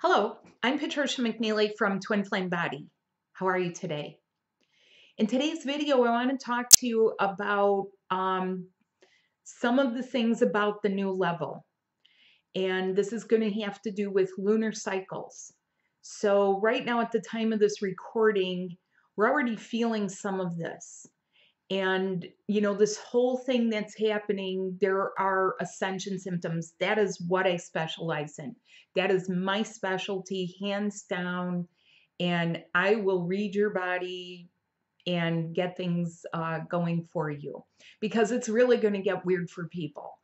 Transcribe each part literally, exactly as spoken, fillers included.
Hello, I'm Patricia McNeely from Twin Flame Body. How are you today? In today's video, I want to talk to you about um, some of the things about the new level. And this is going to have to do with lunar cycles. So right now at the time of this recording, we're already feeling some of this. And, you know, this whole thing that's happening, there are ascension symptoms. That is what I specialize in. That is my specialty, hands down. And I will read your body and get things uh, going for you, because it's really going to get weird for people.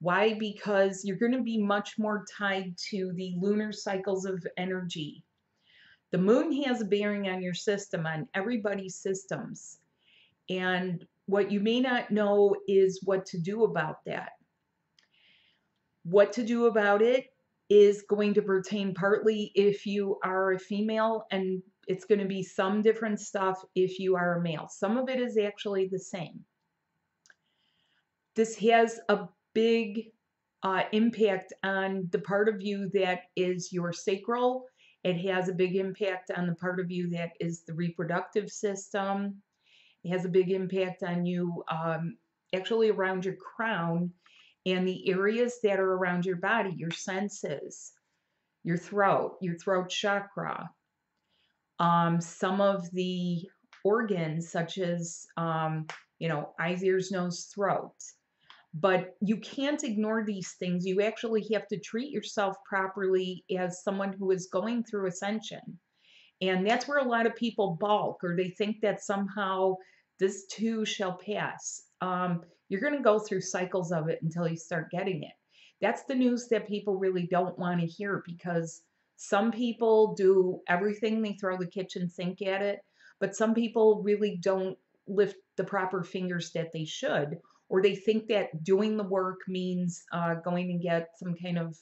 Why? Because you're going to be much more tied to the lunar cycles of energy. The moon has a bearing on your system, on everybody's systems. And what you may not know is what to do about that. What to do about it is going to pertain partly if you are a female, and it's going to be some different stuff if you are a male. Some of it is actually the same. This has a big uh, impact on the part of you that is your sacral. It has a big impact on the part of you that is the reproductive system. It has a big impact on you, um, actually around your crown and the areas that are around your body, your senses, your throat, your throat chakra, um, some of the organs such as, um, you know, eyes, ears, nose, throat. But you can't ignore these things. You actually have to treat yourself properly as someone who is going through ascension. And that's where a lot of people balk, or they think that somehow this too shall pass. Um, you're going to go through cycles of it until you start getting it. That's the news that people really don't want to hear, because some people do everything. They throw the kitchen sink at it, but some people really don't lift the proper fingers that they should, or they think that doing the work means uh, going and get some kind of,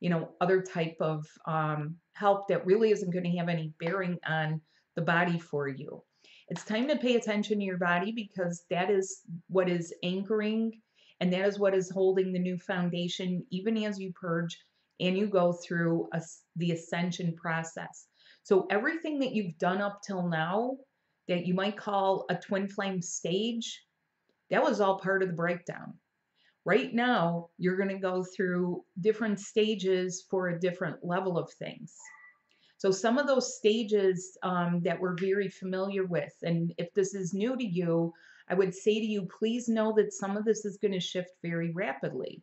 you know, other type of um, help that really isn't going to have any bearing on the body for you. It's time to pay attention to your body, because that is what is anchoring, and that is what is holding the new foundation, even as you purge and you go through a, the ascension process. So everything that you've done up till now that you might call a twin flame stage, that was all part of the breakdown. Right now, you're going to go through different stages for a different level of things. So some of those stages um, that we're very familiar with, and if this is new to you, I would say to you, please know that some of this is going to shift very rapidly.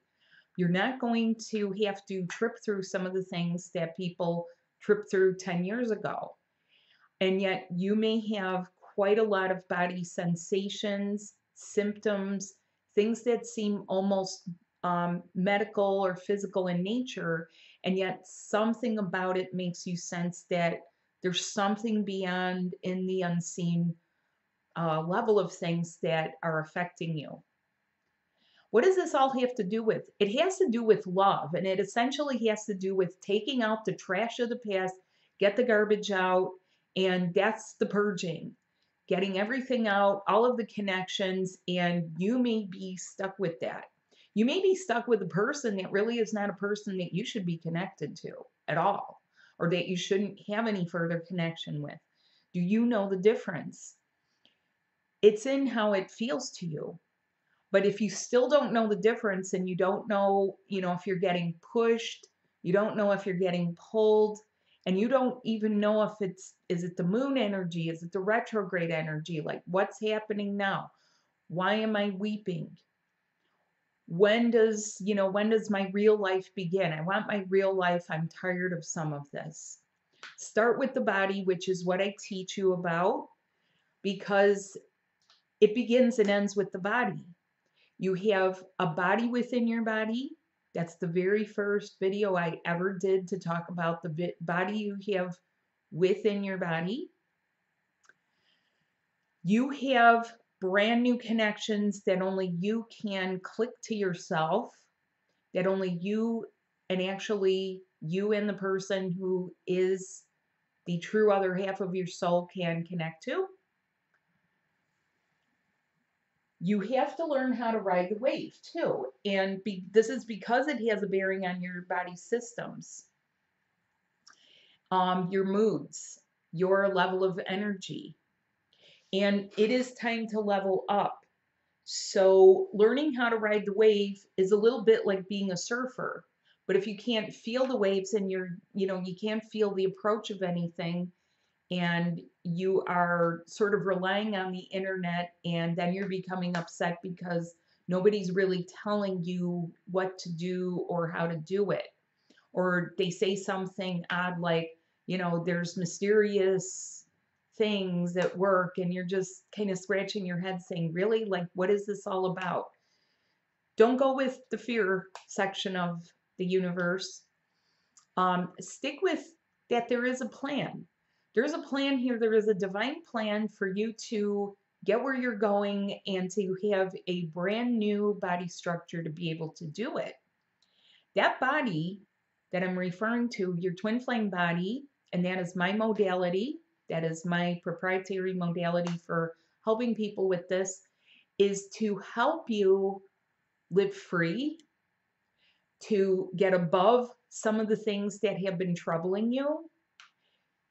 You're not going to have to trip through some of the things that people tripped through ten years ago. And yet you may have quite a lot of body sensations, symptoms, things that seem almost um, medical or physical in nature, and yet something about it makes you sense that there's something beyond in the unseen uh, level of things that are affecting you. What does this all have to do with? It has to do with love, and it essentially has to do with taking out the trash of the past, get the garbage out, and that's the purging. Getting everything out, all of the connections, and you may be stuck with that. You may be stuck with a person that really is not a person that you should be connected to at all, or that you shouldn't have any further connection with. Do you know the difference? It's in how it feels to you. But if you still don't know the difference, and you don't know, you know, if you're getting pushed, you don't know if you're getting pulled, and you don't even know if it's, is it the moon energy? Is it the retrograde energy? Like, what's happening now? Why am I weeping? When does, you know, when does my real life begin? I want my real life. I'm tired of some of this. Start with the body, which is what I teach you about, because it begins and ends with the body. You have a body within your body. That's the very first video I ever did to talk about the body you have within your body. You have brand new connections that only you can click to yourself, that only you, and actually you and the person who is the true other half of your soul, can connect to. You have to learn how to ride the wave too. And be, this is because it has a bearing on your body's systems. um, your moods, your level of energy. And it is time to level up. So learning how to ride the wave is a little bit like being a surfer. But if you can't feel the waves and you're, you know, you can't feel the approach of anything, and you are sort of relying on the internet, and then you're becoming upset because nobody's really telling you what to do or how to do it. Or they say something odd like, you know, there's mysterious things at work, and you're just kind of scratching your head saying, really? Like, what is this all about? Don't go with the fear section of the universe. Um, stick with that there is a plan. There's a plan here. There is a divine plan for you to get where you're going and to have a brand new body structure to be able to do it. That body that I'm referring to, your twin flame body, and that is my modality, that is my proprietary modality for helping people with this, is to help you live free, to get above some of the things that have been troubling you,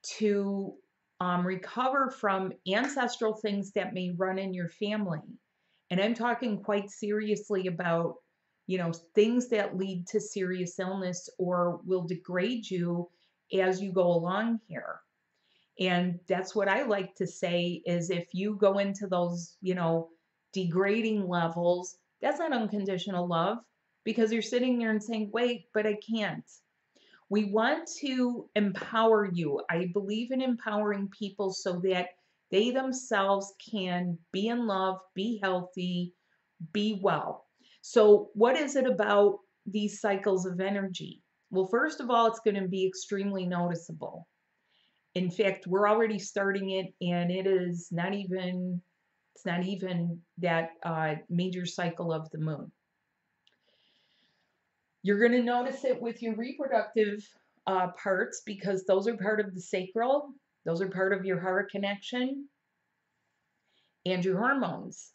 to um, recover from ancestral things that may run in your family. And I'm talking quite seriously about, you know, things that lead to serious illness or will degrade you as you go along here. And that's what I like to say is if you go into those, you know, degrading levels, that's not unconditional love, because you're sitting there and saying, wait, but I can't. We want to empower you. I believe in empowering people so that they themselves can be in love, be healthy, be well. So what is it about these cycles of energy? Well, first of all, it's going to be extremely noticeable. In fact, we're already starting it, and it is not even, it's not even that uh, major cycle of the moon. You're going to notice it with your reproductive uh, parts, because those are part of the sacral. Those are part of your heart connection and your hormones.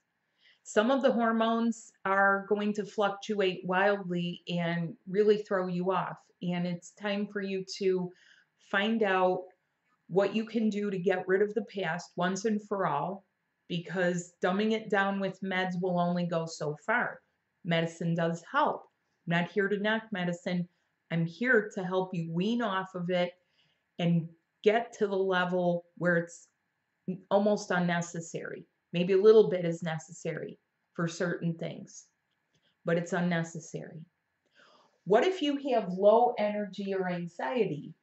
Some of the hormones are going to fluctuate wildly and really throw you off. And it's time for you to find out what you can do to get rid of the past once and for all, because dumbing it down with meds will only go so far. Medicine does help. I'm not here to knock medicine. I'm here to help you wean off of it and get to the level where it's almost unnecessary. Maybe a little bit is necessary for certain things, but it's unnecessary. What if you have low energy or anxiety?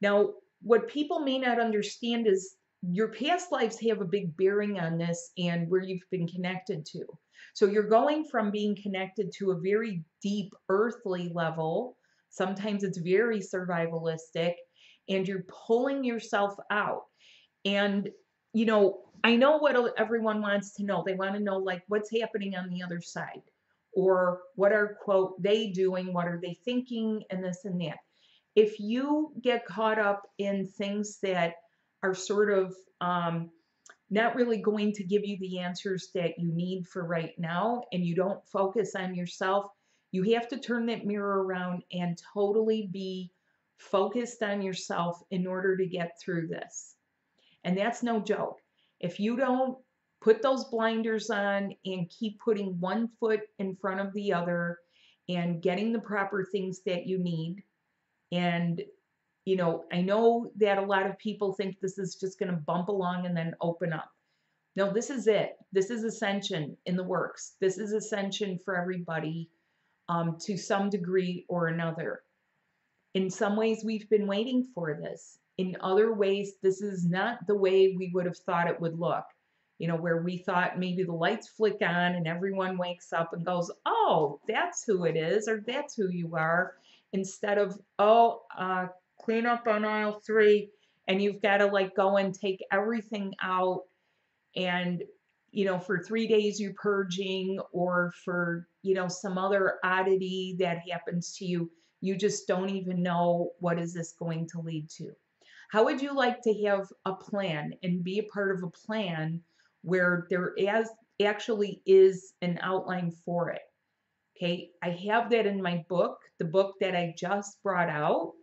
Now, what people may not understand is your past lives have a big bearing on this and where you've been connected to. So you're going from being connected to a very deep earthly level. Sometimes it's very survivalistic, and you're pulling yourself out. And, you know, I know what everyone wants to know. They want to know, like, what's happening on the other side, or what are, quote, they doing? What are they thinking? And this and that. If you get caught up in things that are sort of, um, not really going to give you the answers that you need for right now, and you don't focus on yourself, you have to turn that mirror around and totally be focused on yourself in order to get through this. And that's no joke. If you don't put those blinders on and keep putting one foot in front of the other and getting the proper things that you need, and you know, I know that a lot of people think this is just going to bump along and then open up. No, this is it. This is ascension in the works. This is ascension for everybody um, to some degree or another. In some ways, we've been waiting for this. In other ways, this is not the way we would have thought it would look. You know, where we thought maybe the lights flick on and everyone wakes up and goes, oh, that's who it is, or that's who you are, instead of, oh, uh, clean up on aisle three, and you've got to like go and take everything out. And, you know, for three days you're purging, or for, you know, some other oddity that happens to you. You just don't even know what is this going to lead to. How would you like to have a plan and be a part of a plan where there is actually is an outline for it? Okay. I have that in my book, the book that I just brought out.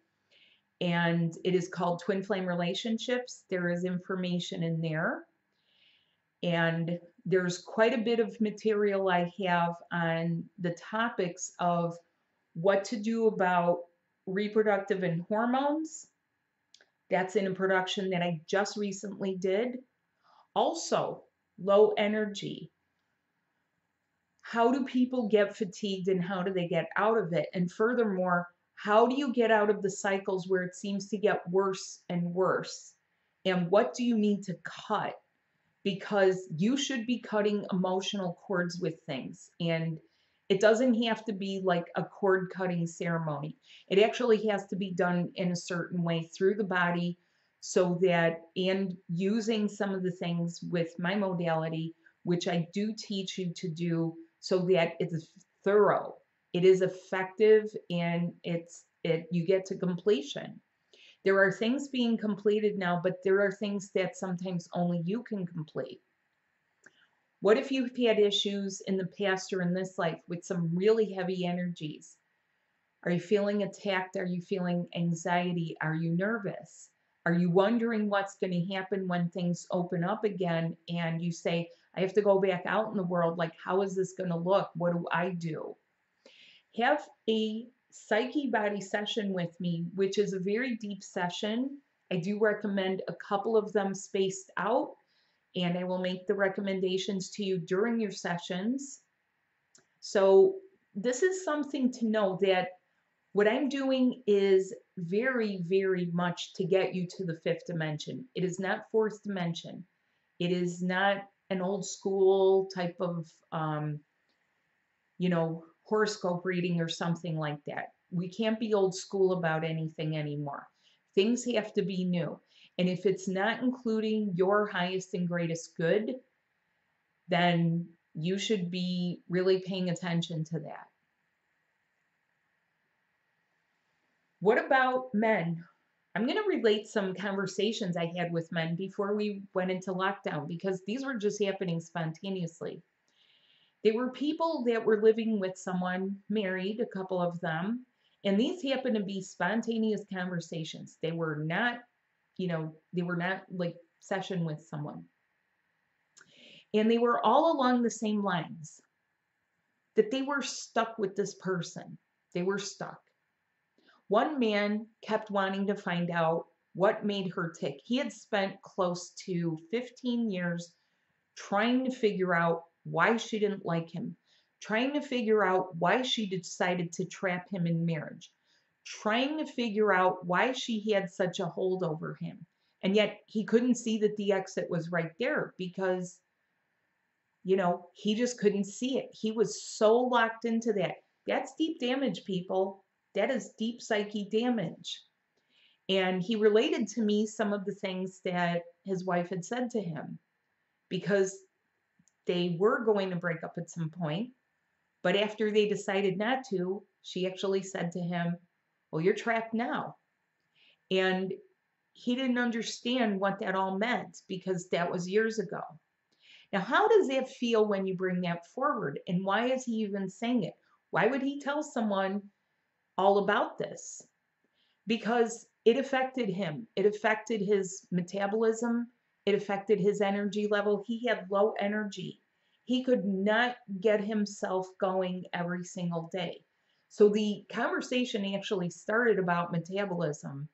and it is called Twin Flame Relationships. There is information in there, and there's quite a bit of material I have on the topics of what to do about reproductive and hormones. That's in a production that I just recently did. Also, low energy. How do people get fatigued and how do they get out of it? And furthermore, how do you get out of the cycles where it seems to get worse and worse? And what do you need to cut? Because you should be cutting emotional cords with things. And it doesn't have to be like a cord cutting ceremony. It actually has to be done in a certain way through the body, so that, and using some of the things with my modality, which I do teach you to do, so that it's thorough, it is effective, and it's it you get to completion. There are things being completed now, but there are things that sometimes only you can complete. What if you've had issues in the past or in this life with some really heavy energies? Are you feeling attacked? Are you feeling anxiety? Are you nervous? Are you wondering what's going to happen when things open up again and you say, I have to go back out in the world? Like, how is this going to look? What do I do? Have a Psyche Body session with me, which is a very deep session. I do recommend a couple of them spaced out, and I will make the recommendations to you during your sessions. So this is something to know, that what I'm doing is very, very much to get you to the fifth dimension. It is not fourth dimension. It is not an old school type of, um, you know, horoscope reading or something like that. We can't be old school about anything anymore. Things have to be new. And if it's not including your highest and greatest good, then you should be really paying attention to that. What about men? I'm going to relate some conversations I had with men before we went into lockdown, because these were just happening spontaneously. They were people that were living with someone, married, a couple of them, and these happened to be spontaneous conversations. They were not You know, they were not like session with someone. And they were all along the same lines, that they were stuck with this person. They were stuck. One man kept wanting to find out what made her tick. He had spent close to fifteen years trying to figure out why she didn't like him, trying to figure out why she decided to trap him in marriage, trying to figure out why she had such a hold over him. And yet he couldn't see that the exit was right there, because, you know, he just couldn't see it. He was so locked into that. That's deep damage, people. That is deep psyche damage. And he related to me some of the things that his wife had said to him, because they were going to break up at some point. But after they decided not to, she actually said to him, well, you're trapped now. And he didn't understand what that all meant, because that was years ago. Now, how does that feel when you bring that forward? And why is he even saying it? Why would he tell someone all about this? Because it affected him. It affected his metabolism. It affected his energy level. He had low energy. He could not get himself going every single day. So the conversation actually started about metabolism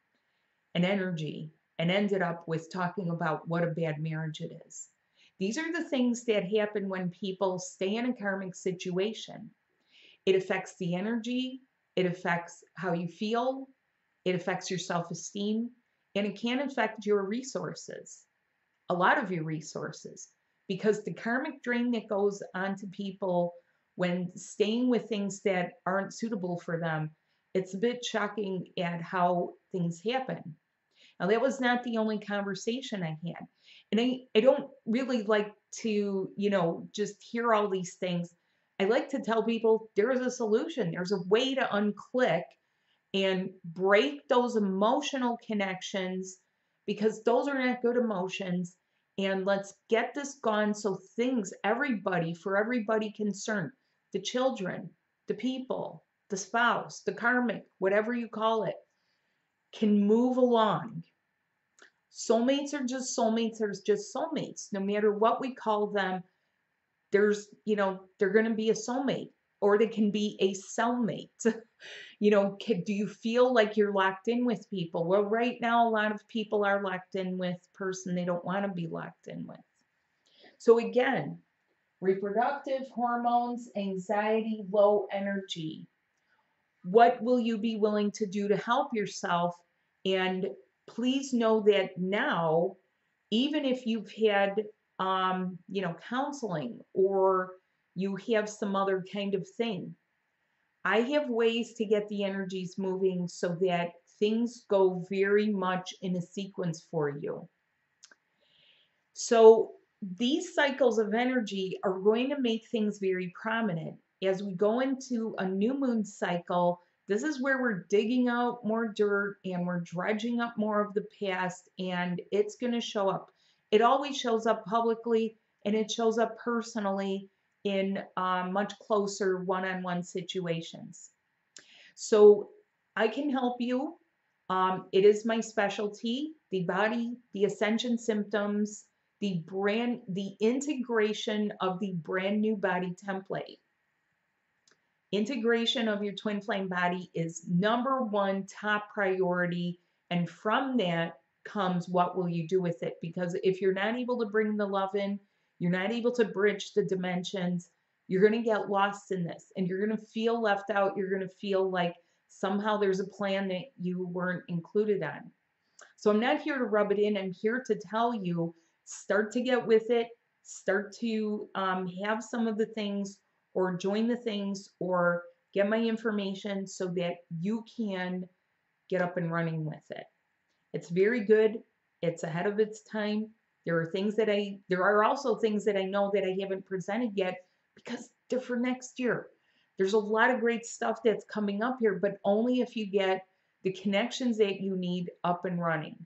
and energy, and ended up with talking about what a bad marriage it is. These are the things that happen when people stay in a karmic situation. It affects the energy, it affects how you feel, it affects your self-esteem, and it can affect your resources, a lot of your resources, because the karmic drain that goes onto people when staying with things that aren't suitable for them, it's a bit shocking at how things happen. Now, that was not the only conversation I had. And I, I don't really like to, you know, just hear all these things. I like to tell people there is a solution. There's a way to unclick and break those emotional connections, because those are not good emotions. And let's get this gone, so things, everybody, for everybody concerned, the children, the people, the spouse, the karmic, whatever you call it, can move along. Soulmates are just soulmates. There's just soulmates. No matter what we call them, there's, you know, they're going to be a soulmate, or they can be a cellmate. You know, can, do you feel like you're locked in with people? Well, right now, a lot of people are locked in with a person they don't want to be locked in with. So again, reproductive hormones, anxiety, low energy. What will you be willing to do to help yourself? And please know that now, even if you've had, um, you know, counseling, or you have some other kind of thing, I have ways to get the energies moving so that things go very much in a sequence for you. So these cycles of energy are going to make things very prominent. As we go into a new moon cycle, this is where we're digging out more dirt and we're dredging up more of the past, and it's going to show up. It always shows up publicly, and it shows up personally in uh, much closer one-on-one situations. So I can help you. Um, it is my specialty, the body, the ascension symptoms, the brand, the integration of the brand new body template. Integration of your twin flame body is number one top priority, and from that comes what will you do with it? Because if you're not able to bring the love in, you're not able to bridge the dimensions, you're going to get lost in this, and you're going to feel left out. You're going to feel like somehow there's a plan that you weren't included on. So I'm not here to rub it in. I'm here to tell you, start to get with it, start to um, have some of the things, or join the things, or get my information so that you can get up and running with it. It's very good. It's ahead of its time. There are things that I, there are also things that I know that I haven't presented yet because they're for next year. There's a lot of great stuff that's coming up here, but only if you get the connections that you need up and running,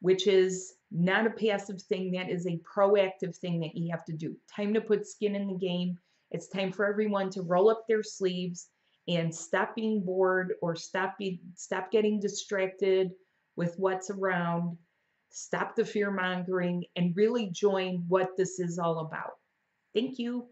which is not a passive thing. That is a proactive thing that you have to do. Time to put skin in the game. It's time for everyone to roll up their sleeves and stop being bored, or stop, be, stop getting distracted with what's around. Stop the fear mongering and really join what this is all about. Thank you.